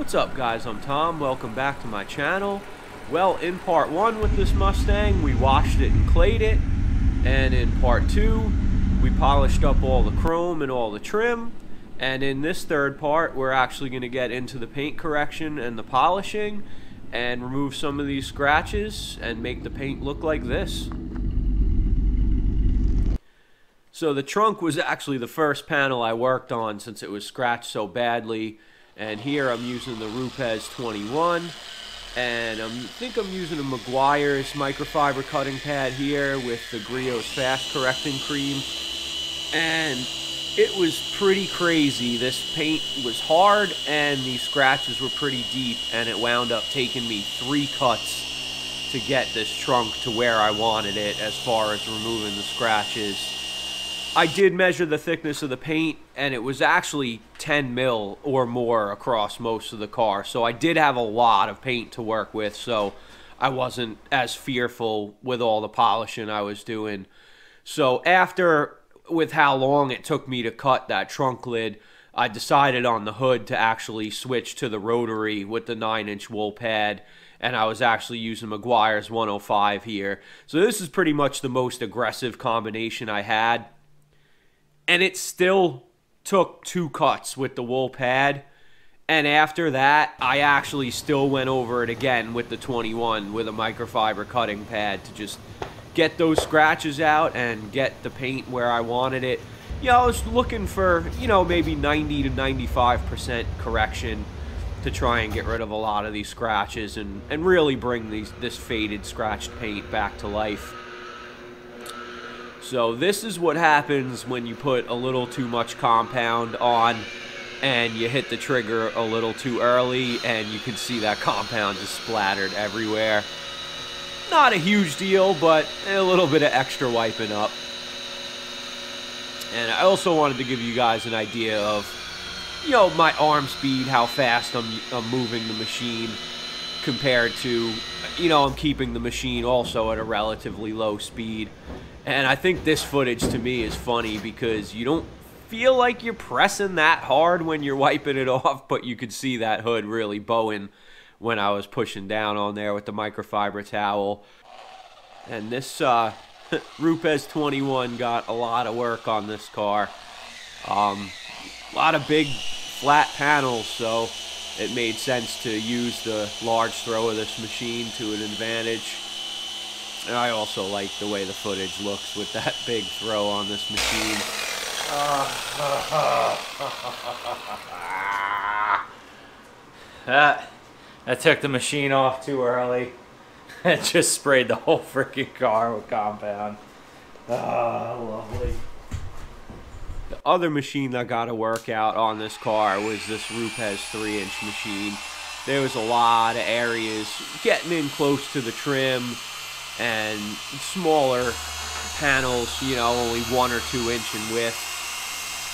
What's up, guys? I'm Tom. Welcome back to my channel. Well, in part one with this Mustang, we washed it and clayed it, and in part two we polished up all the chrome and all the trim, and in this third part we're actually going to get into the paint correction and the polishing and remove some of these scratches and make the paint look like this. So the trunk was actually the first panel I worked on since it was scratched so badly, and here I'm using the Rupes 21, and I think I'm using a Meguiar's microfiber cutting pad here with the Griot's fast correcting cream, and it was pretty crazy. This paint was hard and the scratches were pretty deep, and it wound up taking me 3 cuts to get this trunk to where I wanted it as far as removing the scratches. I did measure the thickness of the paint, and it was actually 10 mil or more across most of the car, so I did have a lot of paint to work with, so I wasn't as fearful with all the polishing I was doing. So with how long it took me to cut that trunk lid, I decided on the hood to actually switch to the rotary with the 9-inch wool pad, and I was actually using Meguiar's 105 here. So this is pretty much the most aggressive combination I had. And it still took 2 cuts with the wool pad. And after that, I actually still went over it again with the 21 with a microfiber cutting pad to just get those scratches out and get the paint where I wanted it. Yeah, you know, I was looking for, you know, maybe 90 to 95% correction to try and get rid of a lot of these scratches and really bring this faded, scratched paint back to life. So this is what happens when you put a little too much compound on and you hit the trigger a little too early, and you can see that compound just splattered everywhere. Not a huge deal, but a little bit of extra wiping up. And I also wanted to give you guys an idea of, you know, my arm speed, how fast I'm moving the machine compared to, you know, I'm keeping the machine also at a relatively low speed. And I think this footage to me is funny because you don't feel like you're pressing that hard when you're wiping it off, but you could see that hood really bowing when I was pushing down on there with the microfiber towel. And this Rupes 21 got a lot of work on this car. A lot of big flat panels, so it made sense to use the large throw of this machine to an advantage. And I also like the way the footage looks with that big throw on this machine. I took the machine off too early. It just sprayed the whole freaking car with compound. Lovely. The other machine that got a workout on this car was this Rupes 3-inch machine. There was a lot of areas getting in close to the trim and smaller panels, you know, only 1 or 2 inch in width,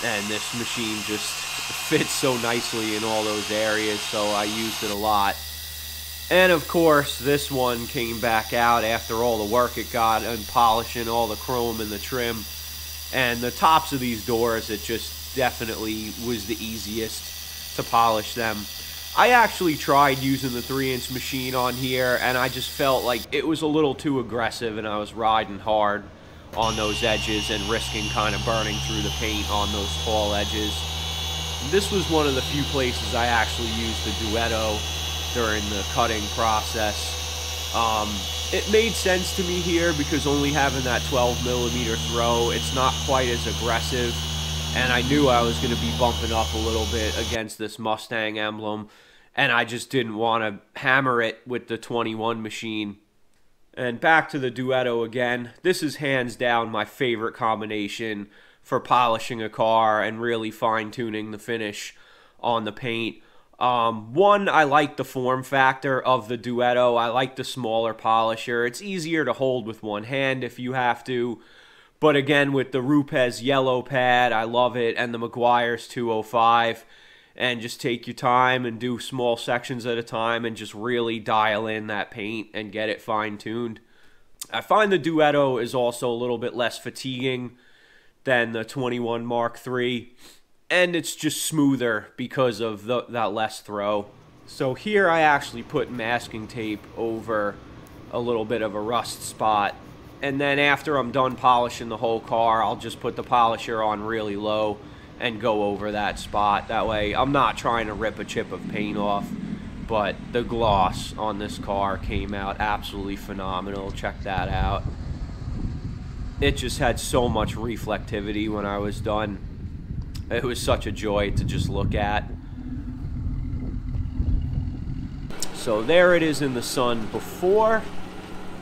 and this machine just fits so nicely in all those areas, so I used it a lot. And of course this one came back out after all the work it got and polishing all the chrome and the trim and the tops of these doors. It just definitely was the easiest to polish them. I actually tried using the 3-inch machine on here, and I just felt like it was a little too aggressive, and I was riding hard on those edges and risking kind of burning through the paint on those tall edges. This was one of the few places I actually used the Duetto during the cutting process. It made sense to me here because only having that 12mm throw, it's not quite as aggressive. And I knew I was going to be bumping up a little bit against this Mustang emblem, and I just didn't want to hammer it with the 21 machine. And back to the Duetto again. This is hands down my favorite combination for polishing a car and really fine-tuning the finish on the paint. One, I like the form factor of the Duetto. I like the smaller polisher. It's easier to hold with one hand if you have to. But again, with the Rupes yellow pad, I love it, and the Meguiar's 205, and just take your time and do small sections at a time and just really dial in that paint and get it fine-tuned. I find the Duetto is also a little bit less fatiguing than the 21 Mark III, and it's just smoother because of that less throw. So here I actually put masking tape over a little bit of a rust spot. And then after I'm done polishing the whole car, I'll just put the polisher on really low and go over that spot. That way I'm not trying to rip a chip of paint off. But the gloss on this car came out absolutely phenomenal. Check that out. It just had so much reflectivity when I was done. It was such a joy to just look at. So there it is in the sun before,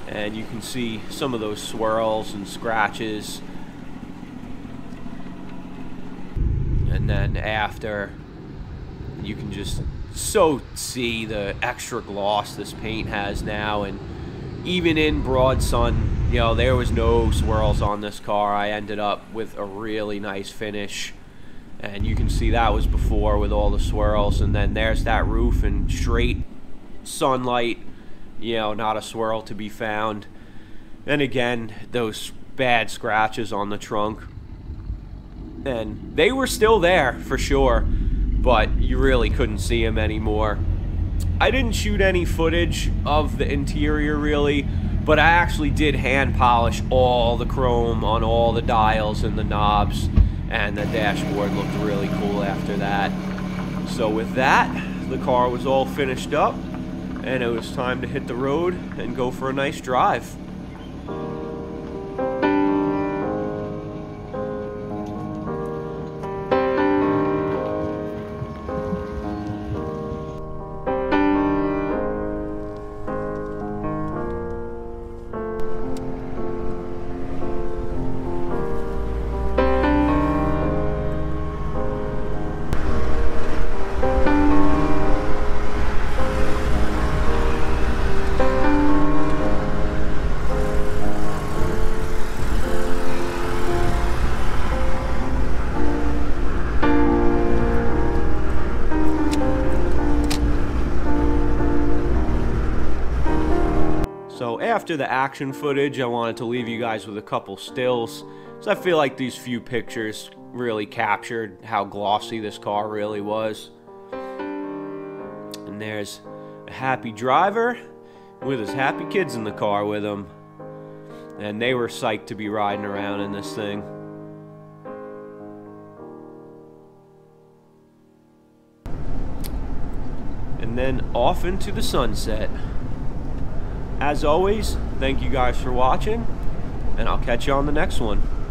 and you can see some of those swirls and scratches. And then after, you can just so see the extra gloss this paint has now. And even in broad sun, you know, there was no swirls on this car. I ended up with a really nice finish. And you can see that was before with all the swirls. And then there's that roof and straight sunlight, you know, not a swirl to be found. And again, those bad scratches on the trunk. And they were still there for sure, but you really couldn't see them anymore. I didn't shoot any footage of the interior really, but I actually did hand polish all the chrome on all the dials and the knobs, and the dashboard looked really cool after that. So with that, the car was all finished up, and it was time to hit the road and go for a nice drive. After the action footage, I wanted to leave you guys with a couple stills, so I feel like these few pictures really captured how glossy this car really was. And there's a happy driver with his happy kids in the car with him, and they were psyched to be riding around in this thing. And then off into the sunset. As always, thank you guys for watching, and I'll catch you on the next one.